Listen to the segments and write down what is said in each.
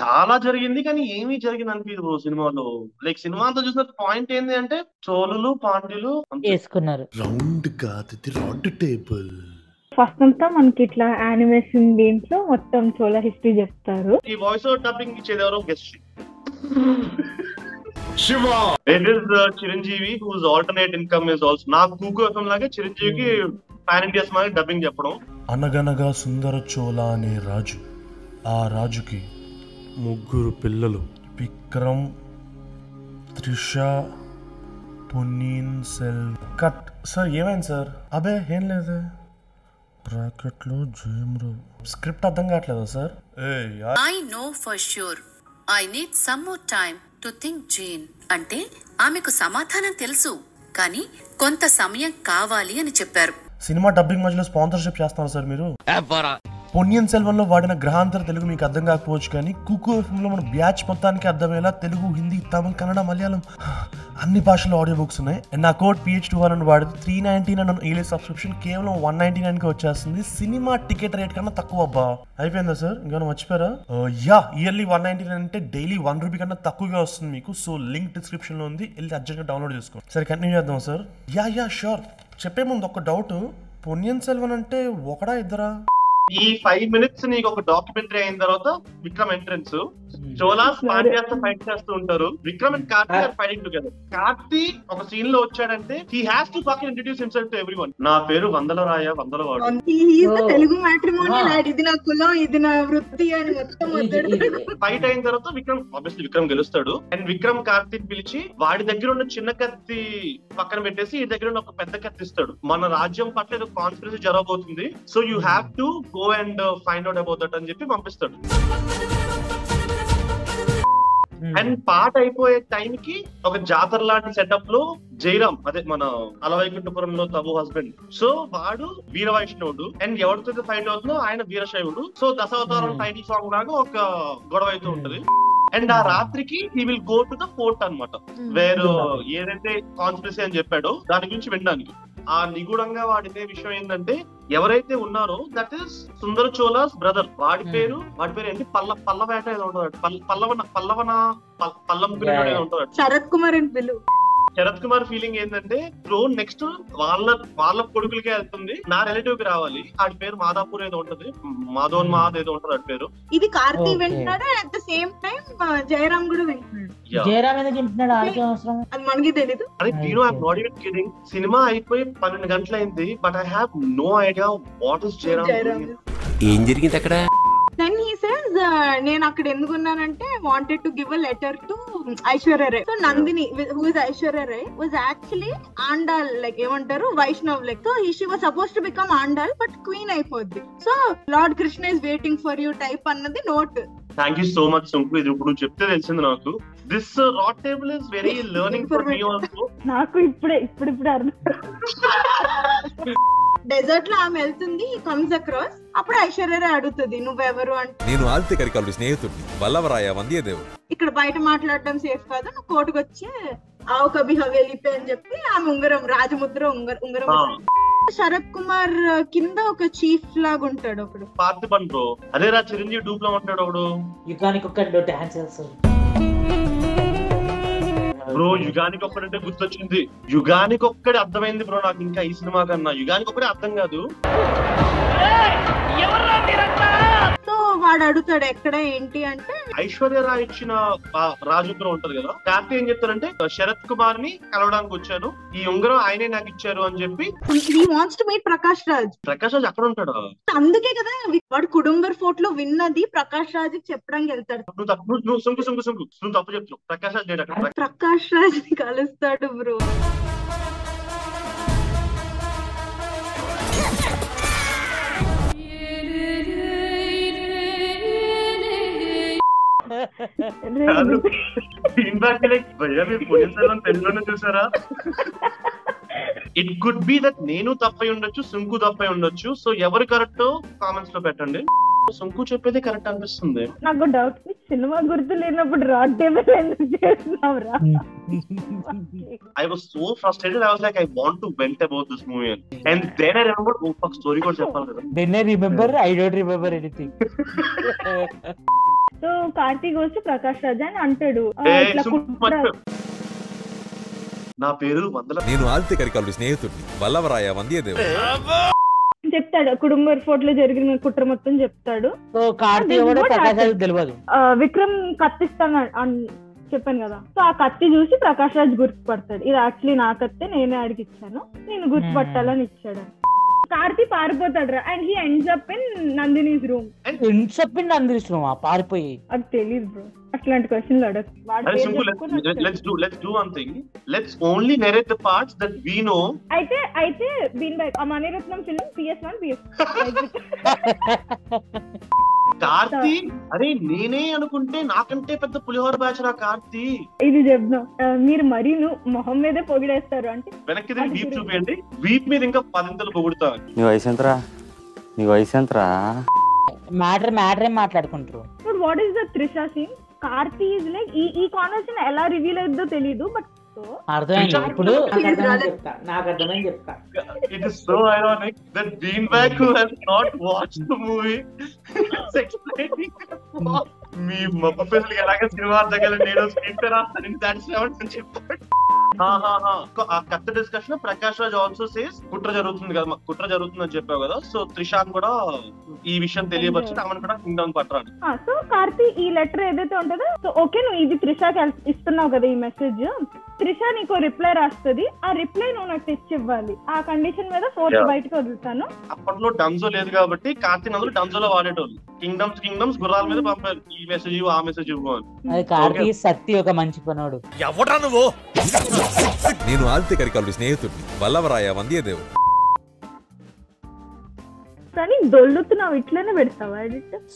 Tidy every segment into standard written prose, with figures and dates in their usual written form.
చాలా జరిగింది కానీ ఏమీ జరిగింది అనిపించదు బ్రో సినిమాలో. లైక్ సినిమా అంతా చూసిన పాయింట్ ఏంది అంటే చోళులు పాండ్యులు వేసుకున్నారు రౌండ్ కాదు ఇది రాడ్ టేబుల్. ఫస్ట్ అంతా మనకి ఇట్లా యానిమేషన్ దీంట్లో మొత్తం చోళ హిస్టరీ చెప్తారు. ఈ వాయిస్ ఓవర్ డబ్బింగ్ ఇచ్చేది ఎవరో guest Shiva. It is Chiranjeevi who's alternate income is also నా గూగుల్ లాగే చిరంజీవికి పాన్ ఇండియా స్మాల్ డబ్బింగ్ చెప్పడం. అనగనగా సుందర చోళ అనే రాజు, ఆ రాజుకి ముగ్గురు పిల్లలు విక్రమ్, త్రిష, పొన్నియిన్ సెల్వన్. కట్ సార్ ఏమైంది సార్? అబే ఏం లేదు బ్రాకెట్లో జయం రావు. స్క్రిప్ట్ అర్థం కావట్లేదా sir? I know for sure I need some more time to think జైన్ అంటే ఆమెకు సమాధానం తెలుసు కానీ కొంత సమయం కావాలి అని చెప్పారు. సినిమా డబ్బింగ్ మధ్యలో స్పాన్సర్‌షిప్ చేస్తున్నారు సార్ మీరు. పొన్నియిన్ సెల్వన్లో వాడిన గ్రహాంతర తెలుగు మీకు అర్థం కాకపోవచ్చు కానీ కుకు ఎఫ్ఎంలో మన బ్యాచ్ మొత్తానికి అర్థమయ్యేలా తెలుగు, హిందీ, తమిళ్, కన్నడ, మలయాళం అన్ని భాషల్లో ఆడియో బుక్స్ ఉన్నాయి. అండ్ నా కోడ్ PH200 వాడితే 399 ఏలే సబ్స్క్రిప్షన్ కేవలం 199కి వచ్చేస్తుంది. సినిమా టికెట్ రేట్ కన్నా తక్కువ. అబ్బా అయిపోయిందా సార్? ఇంకేమైనా మర్చిపోయారా? యా ఇయర్లీ 199 అంటే డైలీ ₹1 కన్నా తక్కువగా వస్తుంది మీకు. సో లింక్ డిస్క్రిప్షన్లో ఉంది, వెళ్ళి అర్జెంట్గా డౌన్లోడ్ చేసుకోండి. సరే కంటిన్యూ చేద్దాం సార్. Yeah yeah sure. చెప్పే ముందు ఒక డౌట్, పొన్నియిన్ సెల్వన్ అంటే ఒకడా ఇద్దరా? ఈ 5 minutes నీకు ఒక డాక్యుమెంటరీ అయిన తర్వాత విక్రమ్ ఎంట్రెన్స్ చోలాస్ పాండ్యాస్ ఫైట్ చేస్తూ ఉంటారు. Vikram and Karthi are fighting together. Karthi ఒక సీన్ లో వచ్చాడంటే he has to fucking introduce himself to everyone. నా పేరు వందల రాయ వందల వాడు, తెలుగు మ్యాట్రిమోనియల్, ఇది నా కులం, ఇది నా వృత్తి అని మొత్తం అన్నాడు. ఫైట్ అయిన తర్వాత విక్రమ్ ఆబ్వియస్లీ విక్రమ్ గెలుస్తాడు. అండ్ విక్రమ్ కార్తిని పిలిచి వాడి దగ్గర ఉన్న చిన్న కత్తి పక్కన పెట్టేసి ఈ దగ్గర ఉన్న ఒక పెద్ద కత్తి ఇస్తాడు. మన రాజ్యం పట్ల ఏదో కాన్ఫరెన్స్ జరగబోతుంది, so you have to go and find out about that అని చెప్పి పంపిస్తాడు. అండ్ పాట అయిపోయే టైం కి ఒక జాతర లాంటి సెటప్ లో జైరామ్, అదే మన అలవైకుంఠపురంలో తబు హస్బెండ్, సో వాడు వీర వైష్ణవుడు. అండ్ ఎవరితో ఫైట్ అవుతుందో ఆయన వీరశైవుడు. సో దశావతారం టైటిల్ సాంగ్ లాగా ఒక గొడవ అయితే ఉంటది. అండ్ ఆ రాత్రికి he will go to the fort అన్నమాట, వేరు ఏదైతే కాన్స్పిరసీ అని చెప్పాడో దాని గురించి వినడానికి. ఆ నిగూఢంగా వాడితే విషయం ఏంటంటే ఎవరైతే ఉన్నారో that is Sundara Cholas brother. వాడి పేరు ఏంటి పల్లవేట ఏదో ఉంటుంది, పల్లవ ఏదో ఉంటుంది. శరత్ కుమార్ అని పిలు. శరత్ కుమార్ ఫీలింగ్ ఏంటంటే డ్రోన్ నెక్స్ట్ వాళ్ళ కొడుకులకే వెళ్తుంది, నా రిలేటివ్ కి రావాలి. ఆడి పేరు మాదాపూర్ ఏదో ఉంటది, మాధోన్ మహాద్ ఏదో ఉంటది ఆడి పేరు. ఇది కార్తీ వింటున్నాడు, at the same time Jayaram కూడా వింటున్నాడు. మనకి తెలీదు. సినిమా అయిపోయి 12 గంటలు అయింది, but I have no idea what is Jayaram, ఏం జరిగింది అక్కడ. Then he says, నేను అక్కడ ఎందుకున్నానంటే wanted to give a letter to Aishwarya Rai. So Nandini who is Aishwarya Rai was actually Andal, like ఏమంటారు Vaishnav, like so she was supposed to become Andal but queen అయిపోద్ది. So Lord Krishna is waiting for you type అన్నది note. Thank you so much Sunku, ఇది ఇప్పుడు చెప్తే తెలిసింది నాకు. This Rod Table is very learning for me also. నాకు ఇప్పుడే అర్థం. డెజర్ట్ లో ఆమె వెళ్తుంది, హి కమ్స్ అక్రాస్. అప్పుడు ఐశ్వర్య అడుగుతుంది నువ్వెవరు అంటే, నేను ఆల్తి కరికాలు స్నేహితుడిని, వల్లవరాయ వందేదేవు, ఇక్కడ బయట మాట్లాడడం సేఫ్ కాదు, నువ్వు కోర్టుకు వచ్చి ఆవుక బిహవేలిపే అని చెప్పి ఆమె ఉంగరం రాజముద్ర ఉంగరం. శరత్ కుమార్ కింద ఒక చీఫ్ లాగా ఉంటాడు ఒకడు, పార్థిబన్ బ్రో. అదే రా చిరంజీవి డూప్ లో ఉంటాడు ఒకడు. యుగానికి ఒకడు డాన్స్ చేస్తాడు బ్రో. యుగానికి ఒక్కడంటే గుర్తొచ్చింది, యుగానికి ఒక్కడే అర్థమైంది బ్రో నాకు. ఇంకా ఈ సినిమా కన్నా యుగానికి ఒక్కడే అర్థం కాదు. సో వాడు అడుగుతాడు ఎక్కడ ఏంటి అంటే, ఐశ్వర్య రాయ్ ఇచ్చిన రాజుద్రం ఉంటది కదా, కార్తీ ఏం చెప్తారంటే శరత్ కుమార్ ని కలవడానికి వచ్చాను, ఈ ఉంగరం ఆయనే నాకు ఇచ్చారు అని చెప్పి. He wants to meet Prakash Raj అక్కడ ఉంటాడు. అందుకే కదా వాడు కుడుంబర్ ఫోర్ట్ లో విన్నది ప్రకాష్ రాజ్ చెప్పడానికి వెళ్తాడు. నువ్వు తప్పు చెప్తున్నావు, ప్రకాష్ రాజ్ లేడు అక్కడ. ప్రకాష్ రాజ్ ని కలుస్తాడు బ్రో. చూసారా, ఇట్ కుడ్ బి దట్ నేను తప్పై ఉండొచ్చు, సుంకు తప్పై ఉండొచ్చు. సో ఎవరు కరెక్ట్ కామెంట్స్ లో పెట్టండి. సుంకు చెప్పేది కరెక్ట్ అనిపిస్తుంది నాకు. డౌట్ సినిమా గుర్తు లేనప్పుడు రాడ్ టేబుల్ ఎందుకు చేస్తున్నావురా? I was so frustrated, I was like I want to vent about this movie, and then I remembered oh fuck story code cheppal kada, then I remember I don't remember anything. So Karti goes to Prakash Raj and antaru. Na peru Mandala. Nenu alte karikalu snehitudni. Vallavaraya vandiyadevu. చెప్తాడు కుటుంబ report లో జరిగిన కుట్ర మొత్తం చెప్తాడు. So Karthi కూడా ప్రకాష్ రాజ్ తెలియదు. విక్రమ్ కత్తిస్తాను చెప్పాను కదా, సో ఆ కత్తి చూసి ప్రకాష్ రాజ్ గుర్తుపడతాడు. ఇది యాక్చువల్లీ నా కత్తి, నేనే ఆడికి ఇచ్చాను, నేను గుర్తుపట్టాలని ఇచ్చాడు. కార్తీ పారిపోతాడు రా, and he ends up in Nandini's room. Ends up in Nandini's room పారిపోయి, అది తెలియదు బ్రో. అట్లాంటి క్వశ్చన్లు అడగదు. Let's do one thing, let's only narrate the parts that we know. అయితే been by Mani Ratnam film PS1 PS2 Karthi అరే నేనే అనుకుంటే నాకంటే పెద్ద పులిహోర బ్యాచ్ రా కార్తీ. ఇది చెప్దాం, మీరు మరీ మొహం మీదే పొగిడేస్తారు అంటే వెనక్కి తిరిగి వీపు చూపియండి, వీపు మీద ఇంకా పదింతలు పొగుడుతా. నీ వయసు ఎంతరా, నీ వయసు ఎంతరా, మ్యాటర్ మ్యాటర్ ఏం మాట్లాడుకుంటారు. What is the Trisha scene? Karthi is like ఈ కాన్వర్సేషన్ ఎలా రివీల్ అవుతుందో తెలీదు, బట్ ఇప్పుడు నాకు అర్థమని చెప్తా. It is so ironic that Beanbag who has not watched the movie is explaining me professionally అలాగే సినిమా దగ్గర నేను స్క్రిప్ట్ రాస్తాను దాని సెవెంత్ అని చెప్పాడు. ఆ కత్తి discussion Prakash Raj also says కుట్ర జరుగుతుంది కదా, మాకు కుట్ర జరుగుతుంది అని చెప్పావు కదా, సో త్రిషాన్ కూడా ఈ విషయం తెలియవచ్చు, ఆమెను కూడా కింగ్ డౌన్ పట్టరాడు. సో కార్తీ ఈ లెటర్ ఏదైతే ఉంటుందో, సో ఓకే నువ్వు ఇది త్రిషాకి ఇస్తున్నావు కదా ఈ మెసేజ్, త్రిషా నీకు రిప్లై రాస్తుంది, ఆ రిప్లై నువ్వు నాకు తెచ్చి ఇవ్వాలి, ఆ కండిషన్ మీద ఫోర్స్ బయటకు వదులుతాను. అప్పట్లో డన్జో లేదు కాబట్టి కార్తీ అందరూ డన్జోలో వాడేటోళ్ళు, కింగ్డమ్స్ కింగ్డమ్స్ గుర్రాల మీద పంపారు, ఈ మెసేజ్ ఇవ్వు ఆ మెసేజ్ ఇవ్వు అని. కార్తీ సత్తి ఒక మంచి పనోడు. ఎవడా నువ్వు? నేను ఆల్తే కరికాలు స్నేహితుడిని, వల్లవరాయ వందేదేవు. కానీ దొల్లుతున్నావు ఇట్లానే పెడతావా?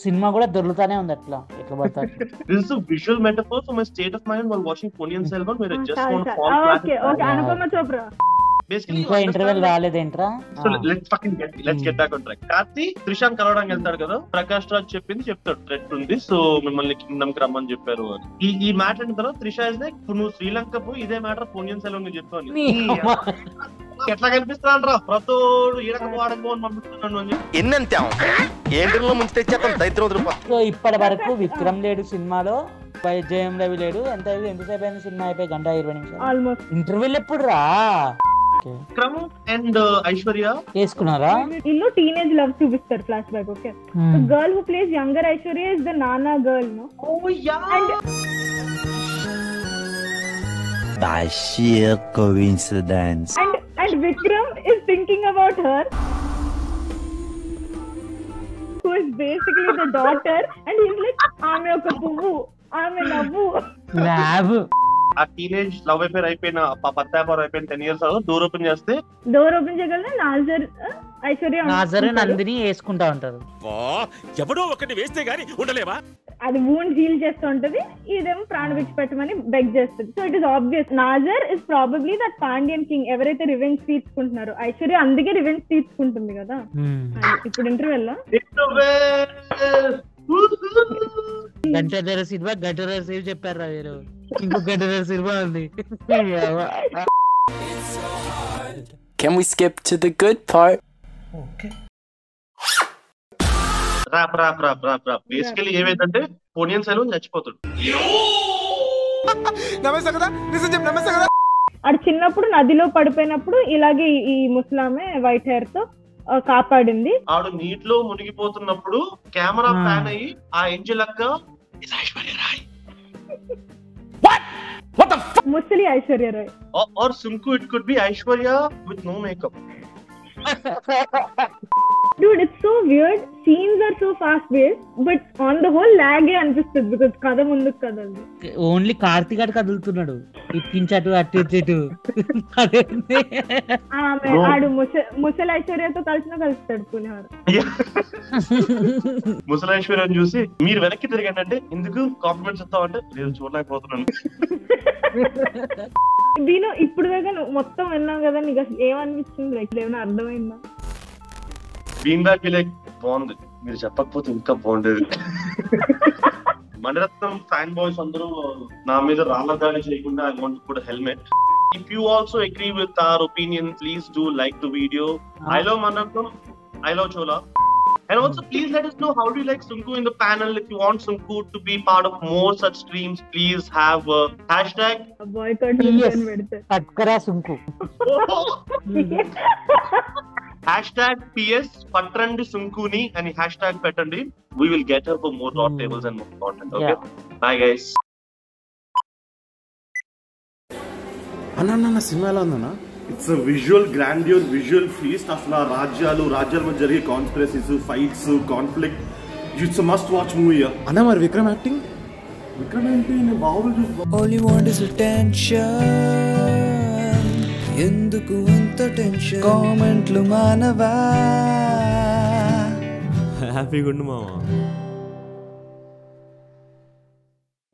సినిమా కూడా దొల్లుతానే ఉంది అట్లా ఎట్లా పడతారు. This is visual metaphor for my state of mind while watching Ponniyin Selvan where I just want to fall. Okay okay Anupama Chopra. Basically ఇంకో ఇంటర్వెల్ రాలేదేంట్రా. So let's get back on track. Karthi త్రిషాన్ కలవడానికి వెళ్తాడు కదా, ప్రకాష్ రాజ్ చెప్పింది చెప్తాడు, థ్రెట్ ఉంది, సో మిమ్మల్ని కింగ్డమ్ కి రమ్మని చెప్పారు అని. ఈ మ్యాటర్ అయిన తర్వాత త్రిషా ఇస్ లైక్ నువ్వు శ్రీలంక పోయి ఇదే మ్యాటర్ పొన్నియిన్ సెల్వన్ కి చెప్పావు ఎట్లా కనిపిస్తున్నారా ప్రతోడు ఎన్నంతే. ఇప్పటి వరకు విక్రమ్ లేడు సినిమాలో, జయం రవి లేడు. ఎంతసేపు అయిన సినిమా అయిపోయి గంట 20 నిమిషాలు. ఇంటర్వ్యూలు ఎప్పుడు రా? విక్రమ్ అండ్ ఐశ్వర్య చేసుకున్నారా? ఇల్లు టీనేజ్ లవ్ చూపిస్తారు flashback. Okay girl who plays younger Aishwarya is the నానా girl. Oh yeah by sheer coincidence and Vikram is thinking about her who is basically the daughter and he's like aame oka puvu aame navvu love. ఆ teenage love affair అయిపోయిన పత్తాపర అయిపోయిన 10 years అదో door open చేస్తే, door open చేయగలనా నాజర్ ఐశ్వర్య నాజర్ నందిని వేసుకుంటా ఉంటారు. వా ఎవడో ఒకటి వేస్తే గానీ ఉండలేవా? అది వూండ్ హీల్ చేస్తూ ఉంటది, ఇదేమో ప్రాణం విడిచిపెట్టమని బెగ్ చేస్తుంది. So it is obvious Nassar is probably that Pandyan king ఎవరైతే రివెంజ్ తీసుకుంటున్నారో, ఐశ్వర్య అందుకే రివెంజ్ తీసుకుంటుంది కదా. ఇప్పుడు ఇంటర్వెల్ లో గంటన్నర సినిమా గంటన్నర సేపు చెప్పారా మీరు? ఇంకో గంటన్నర సినిమా ఉంది. Can we skip to the good part? Okay. రా బేసికల్లీ ఏమైందంటే పొన్నియిన్ సెల్వన్ చచ్చిపోతాడు. నమస్తే కదా, నమస్తే కదా. అది చిన్నప్పుడు నదిలో పడిపోయినప్పుడు ఇలాగే ఈ ముసలామె వైట్ హెయిర్ తో కాపాడింది. ఆడు నీటిలో మునిగిపోతున్నప్పుడు కెమెరా ప్యాన్ అయ్యి ఆ ఏంజెల్ అక్క ముసలి ఐశ్వర్య రాయ్ ఆర్ సుంకు it could be Aishwarya with no makeup. Dude, it's so weird. Scenes are so fast-paced, but on the whole, lag is unfixed because kada munduk kadaldu. Only Karthi gaad kadultunnadu. Ittinchatu attitu. Aame aadu musala Aishwarya tho kalustadu punihara. Musala Aishwarya ni chusi meer venakki tirigandi ante enduku compliments isthav ante nenu chudalakapothunnanu. Beeno ippudu vega mottham ennam kada nika em anpistundi like levana ardhamainda. Beanbag like బాగుంది, మీరు చెప్పకపోతే ఇంకా బాగుండేది. Mani Ratnam fan boys అందరూ నా మీద రాళ్ళ దాడి చేయకుండా I want to put helmet. If you also agree with our opinion please do like the video. I love Mani Ratnam, I love Chola. And also, please let us know how do you like Sunku in the panel. If you want Sunku to be part of more such streams, please have a hashtag. Boycott Patkara Sunku. Hashtag PS Patrandi Sunkuni and hashtag Patrandi. We will get her for more Rod Tables and more content. Okay. Yeah. Bye guys. It's a visual grandeur, visual feast. Asla Rajyalu mein jarige conspiracies, fights, conflict. It's a must-watch movie. Anna mar Vikram acting. Vikram acting in Bahubali. All you want is attention. Yenduku anta tension. Comment lu manava. Happy good mama.